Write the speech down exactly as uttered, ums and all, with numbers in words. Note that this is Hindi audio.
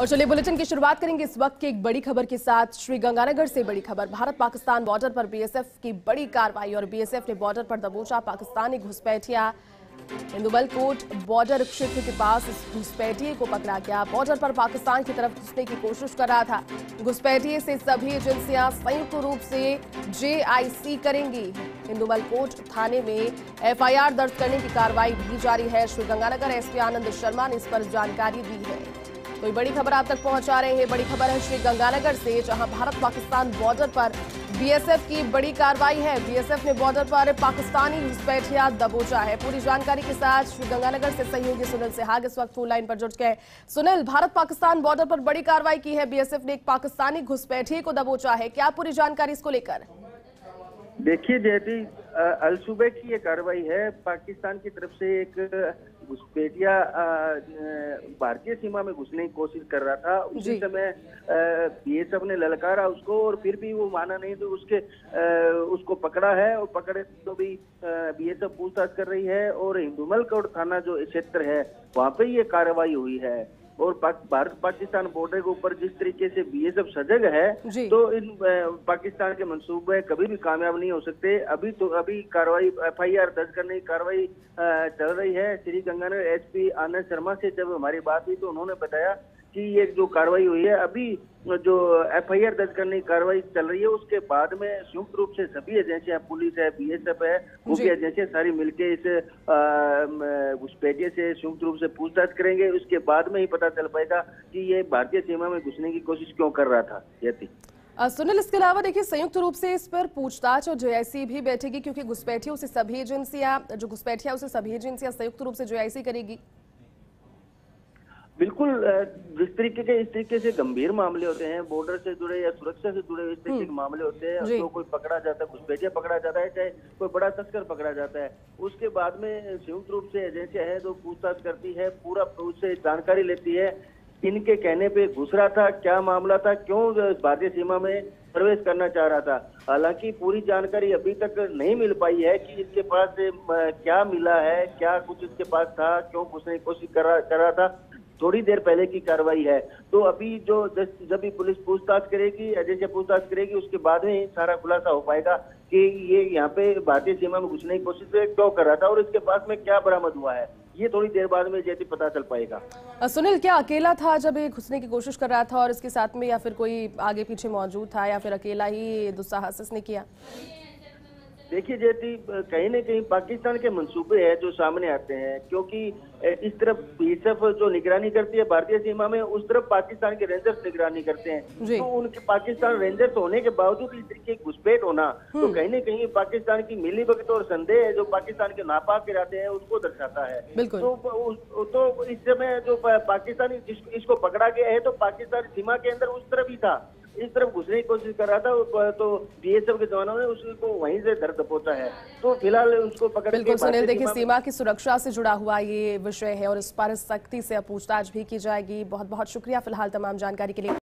और चलिए बुलेटिन की शुरुआत करेंगे इस वक्त की एक बड़ी खबर के साथ। श्रीगंगानगर से बड़ी खबर, भारत पाकिस्तान बॉर्डर पर बीएसएफ की बड़ी कार्रवाई और बीएसएफ ने बॉर्डर पर दबोचा पाकिस्तानी घुसपैठिया। इंदुबल कोट बॉर्डर क्षेत्र के पास इस घुसपैठिए को पकड़ा गया। बॉर्डर पर पाकिस्तान की तरफ घुसने की कोशिश कर रहा था। घुसपैठिए से सभी एजेंसियां संयुक्त रूप से जे आई सी करेंगी। इंदुबल कोट थाने में एफ आई आर दर्ज करने की कार्रवाई भी जारी है। श्रीगंगानगर एस पी आनंद शर्मा ने इस पर जानकारी दी है। कोई बड़ी खबर आप तक पहुंचा रहे हैं। बड़ी खबर है श्रीगंगानगर से, जहां भारत पाकिस्तान बॉर्डर पर बीएसएफ की बड़ी कार्रवाई है। बीएसएफ ने बॉर्डर पर पाकिस्तानी घुसपैठिया दबोचा है। पूरी जानकारी के साथ श्रीगंगानगर से सहयोगी सुनील सिहाग इस वक्त फोन लाइन पर जुट गए। सुनील, भारत पाकिस्तान बॉर्डर पर बड़ी कार्रवाई की है, बीएसएफ ने एक पाकिस्तानी घुसपैठिए को दबोचा है, क्या पूरी जानकारी इसको लेकर? देखिए जयदी, अलसूबे की ये कार्रवाई है। पाकिस्तान की तरफ से एक घुसपैठिया भारतीय सीमा में घुसने की कोशिश कर रहा था। उसी समय बीएसएफ ने ललकारा उसको और फिर भी वो माना नहीं, तो उसके आ, उसको पकड़ा है। और पकड़े तो भी बीएसएफ पूछताछ कर रही है। और इंदुबल कोट थाना जो क्षेत्र है वहाँ पे ये कार्रवाई हुई है। और पाक, भारत पाकिस्तान बॉर्डर के ऊपर जिस तरीके से बीएसएफ सजग है, तो इन पाकिस्तान के मंसूबे कभी भी कामयाब नहीं हो सकते। अभी तो अभी कार्रवाई एफ आई आर दर्ज करने की कार्रवाई चल रही है। श्रीगंगानगर एस पी आनंद शर्मा से जब हमारी बात हुई तो उन्होंने बताया कि ये जो कार्रवाई हुई है, अभी जो एफ आई आर दर्ज करने की कार्रवाई चल रही है, उसके बाद में संयुक्त रूप से सभी एजेंसियां, पुलिस है, बीएसएफ है, वो भी एजेंसियां सारी मिलके इस घुसपैठिए से संयुक्त रूप से पूछताछ करेंगे। उसके बाद में ही पता चल पाएगा कि ये भारतीय सीमा में घुसने की कोशिश क्यों कर रहा था। यति सुनील, इसके अलावा देखिए संयुक्त रूप से इस पर पूछताछ और जे आई सी भी बैठेगी, क्योंकि घुसपैठियों से सभी एजेंसियां जो घुसपैठिया उसे सभी एजेंसियां संयुक्त रूप से जे आई सी करेगी। बिल्कुल, जिस तरीके के इस तरीके से गंभीर मामले होते हैं, बॉर्डर से जुड़े या सुरक्षा से जुड़े इस तरीके के मामले होते हैं, तो कोई पकड़ा जाता है, घुसपैठिया पकड़ा जाता है, चाहे कोई बड़ा तस्कर पकड़ा जाता है, उसके बाद में संयुक्त रूप से एजेंसियां है जो पूछताछ करती है, पूरा उससे जानकारी लेती है। इनके कहने पे घुस रहा था, क्या मामला था, क्यों भारतीय सीमा में प्रवेश करना चाह रहा था। हालांकि पूरी जानकारी अभी तक नहीं मिल पाई है कि इसके पास क्या मिला है, क्या कुछ इसके पास था, क्यों घुसने की कोशिश कर रहा था। थोड़ी देर पहले की कार्रवाई है, तो अभी जो जब भी पुलिस पूछताछ करेगी, एजेंसियां पूछताछ करेगी, उसके बाद में सारा खुलासा हो पाएगा कि ये यहाँ पे भारतीय सीमा में घुसने की कोशिश क्यों कर रहा था और इसके पास में क्या बरामद हुआ है। ये थोड़ी देर बाद में जैसे पता चल पाएगा। सुनील, क्या अकेला था जब ये घुसने की कोशिश कर रहा था और इसके साथ में, या फिर कोई आगे पीछे मौजूद था, या फिर अकेला ही दुस्साहस इसने किया? देखिए जेती, कहीं ना कहीं पाकिस्तान के मंसूबे हैं जो सामने आते हैं, क्योंकि इस तरफ बीएसएफ जो निगरानी करती है भारतीय सीमा में, उस तरफ पाकिस्तान के रेंजर्स निगरानी करते हैं। तो उनके पाकिस्तान रेंजर्स होने के बावजूद इस तरीके घुसपैठ होना, तो कहीं ना कहीं पाकिस्तान की मिलीभगत और संदेह जो पाकिस्तान के नापाक इरादे हैं उसको दर्शाता है। तो, तो इस समय जो पाकिस्तान इसको पकड़ा गया है, तो पाकिस्तान सीमा के अंदर उस तरफ ही था, इस तरफ घुसने की कोशिश कर रहा था, तो बीएसएफ के जवानों ने उसको वहीं से धर दबोचा है। तो फिलहाल उसको पकड़ बिल्कुल। सुनील, देखिए सीमा की सुरक्षा से जुड़ा हुआ ये विषय है और इस पर सख्ती से पूछताछ भी की जाएगी। बहुत बहुत शुक्रिया फिलहाल तमाम जानकारी के लिए।